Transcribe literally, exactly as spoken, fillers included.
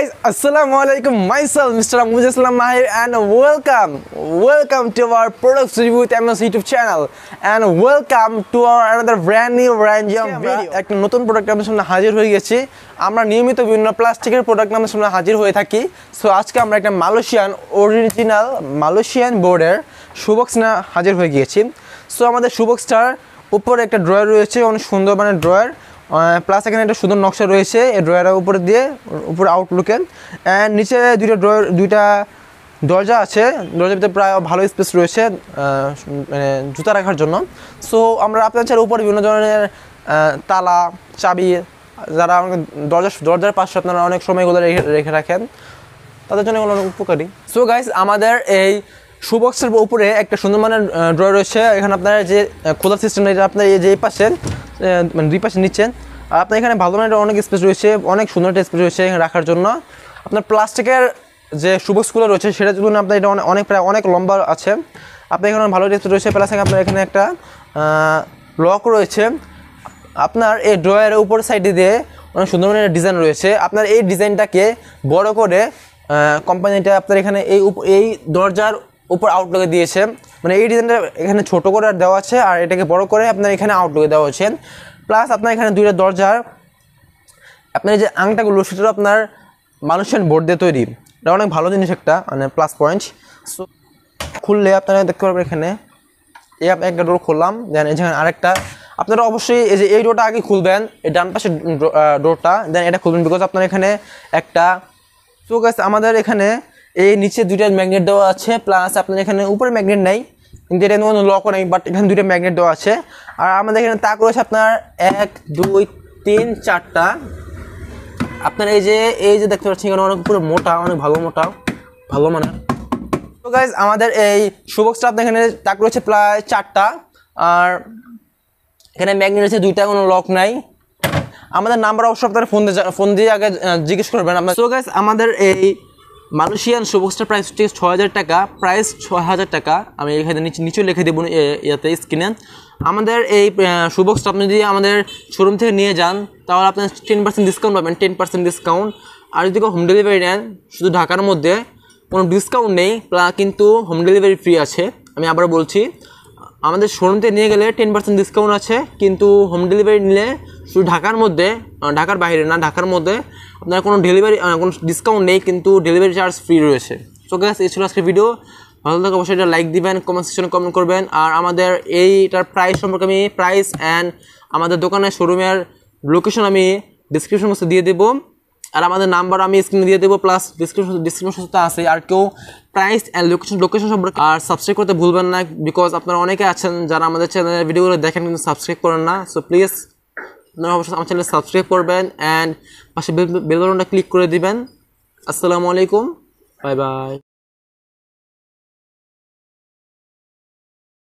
guys, Assalamualaikum. Myself, Mister Amjad Islam Mahir, and welcome, welcome to our Products Review with M S YouTube channel, and welcome to our another brand new range of video. একটা নতুন product আমাদের সামনে হাজির হয়ে গেছে। আমরা নিয়মিত বিভিন্ন প্লাস্টিকের প্রোডাক্ট আমাদের সামনে হাজির হয়ে থাকি। সো আজকে আমরা একটা মালয়েশিয়ান অরিজিনাল মালয়েশিয়ান বোর্ডের শুবক্স না হাজির হয়ে গিয়েছি। সো আমাদের শুবক্সটার উপরে একটা ড্রয়ার রয়েছে, অনেক সুন্দর মানে ড্রয়ার। প্লাস এখানে একটা সুন্দর নকশা রয়েছে এই ড্রয়ারের উপরে দিয়ে, উপরে আউটলুকে। অ্যান্ড নিচে দুইটা ড্রয়ার, দুইটা দরজা আছে। দরজার ভিতরে প্রায় ভালো স্পেস রয়েছে মানে জুতা রাখার জন্য। সো আমরা আপনার চার উপরে বিভিন্ন ধরনের তালা, চাবি, যারা দরজা দরজার পাশে আপনারা অনেক সময়গুলো রেখে রেখে রাখেন, তাদের জন্য এগুলো উপকারী। সো গাইস, আমাদের এই শুবক্সের উপরে একটা সুন্দর মানে ড্রয়ার রয়েছে। এখানে আপনারা যে খোলা সিস্টেম, এটা আপনার এই যে এই পাশে মানে দুই পাশে নিচ্ছেন, আর আপনার এখানে ভালো মানে অনেক স্পেস রয়েছে, অনেক সুন্দর একটা স্পেস রয়েছে এখানে রাখার জন্য। আপনার প্লাস্টিকের যে শুবক্সগুলো রয়েছে সেটার জন্য আপনার এটা অনেক প্রায় অনেক লম্বা আছে। আপনার এখানে ভালো স্পেস রয়েছে। প্লাস আপনার এখানে একটা লক রয়েছে। আপনার এই ড্রয়ারের উপর সাইডে দিয়ে অনেক সুন্দর মানে ডিজাইন রয়েছে। আপনার এই ডিজাইনটাকে বড় করে কোম্পানিটা আপনার এখানে এই এই দরজার উপর আউটলুকে দিয়েছে। মানে এই ডিজাইনটা এখানে ছোটো করে আর দেওয়া আছে, আর এটাকে বড় করে আপনার এখানে আউটলুকে দেওয়া হচ্ছে। প্লাস আপনার এখানে দুইটা দরজার আপনার যে আংটাগুলো সেটা আপনার মানুষের বোর্ড দিয়ে তৈরি। এটা অনেক ভালো জিনিস একটা মানে প্লাস পয়েন্ট। সো খুললে আপনারা দেখতে পারবেন এখানে এই একটা ডোর খুললাম, দেন এখানে আরেকটা। আপনারা অবশ্যই এই যে এই ডোরটা আগে খুলবেন, এই ডান পাশের ডোরটা, দেন এটা খুলবেন, বিকজ আপনার এখানে একটা। সো গাইস, আমাদের এখানে এই নিচে দুইটা ম্যাগনেট দেওয়া আছে। প্লাস আপনার এখানে উপরে ম্যাগনেট নেই, কিন্তু এটা কোনো লকও নেই, বাট এখানে দুইটা ম্যাগনেট দেওয়া আছে। আর আমাদের এখানে তাক রয়েছে আপনার এক, দুই, তিন, চারটা। আপনার এই যে এই যে দেখতে পাচ্ছেন এখানে অনেক পুরো মোটা, অনেক ভালো মোটা, ভালো মানে। তো গাইজ, আমাদের এই শুবক্সটা আপনার এখানে তাক রয়েছে প্রায় চারটা, আর এখানে ম্যাগনেট আছে দুইটা, কোনো লক নাই। আমাদের নাম্বার অবশ্য আপনারা ফোন দিয়ে ফোন দিয়ে আগে জিজ্ঞেস করবেন আপনার। তো গাইজ, আমাদের এই মালয়েশিয়ান শুবক্সটার প্রাইস হচ্ছে ছয় হাজার টাকা, প্রাইস ছয় হাজার টাকা। আমি এখানে নিচে নিচেও লিখে দেবো ইয়াতে স্ক্রিনে। আমাদের এই শুবক্সটা আপনি যদি আমাদের শোরুম থেকে নিয়ে যান তাহলে আপনার টেন পার্সেন্ট ডিসকাউন্ট পাবেন, টেন পার্সেন্ট ডিসকাউন্ট। আর যদি কেউ হোম ডেলিভারি নেন, শুধু ঢাকার মধ্যে কোনো ডিসকাউন্ট নেই, কিন্তু হোম ডেলিভারি ফ্রি আছে। আমি আবার বলছি, আমাদের শোরুম থেকে নিয়ে গেলে টেন পার্সেন্ট ডিসকাউন্ট আছে, কিন্তু হোম ডেলিভারি নিলে শুধু ঢাকার মধ্যে, ঢাকার বাইরে না, ঢাকার মধ্যে আপনার কোনো ডেলিভারি কোনো ডিসকাউন্ট নেই, কিন্তু ডেলিভারি চার্জ ফ্রি রয়েছে। তো গাইস, এই ছিল আজকের ভিডিও। ভালো থাকলে অবশ্যই এটা লাইক দিবেন, কমেন্ট সেকশনে কমেন্ট করবেন। আর আমাদের এইটার প্রাইস সম্পর্কে আমি প্রাইস অ্যান্ড আমাদের দোকানের শোরুমের লোকেশন আমি ডিসক্রিপশন বক্সে দিয়ে দেবো, আর আমাদের নাম্বার আমি স্ক্রিনে দিয়ে দেবো। প্লাস ডিসক্রিপশন ডিসক্রিপশনটা আছে। আর কেউ প্রাইস অ্যান্ড লোকেশন লোকেশন সম্পর্কে আর সাবস্ক্রাইব করতে ভুলবেন না, বিকজ আপনারা অনেকে আছেন যারা আমাদের চ্যানেলের ভিডিওগুলো দেখেন কিন্তু সাবস্ক্রাইব করেন না। সো প্লিজ আপনারা অবশ্যই আমার চ্যানেল সাবস্ক্রাইব করবেন অ্যান্ড পাশে বেল বাটনটা ক্লিক করে দিবেন। আসসালামু আলাইকুম, বাই বাই।